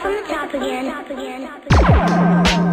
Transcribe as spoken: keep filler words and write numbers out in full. from the top again. Top again. Top again.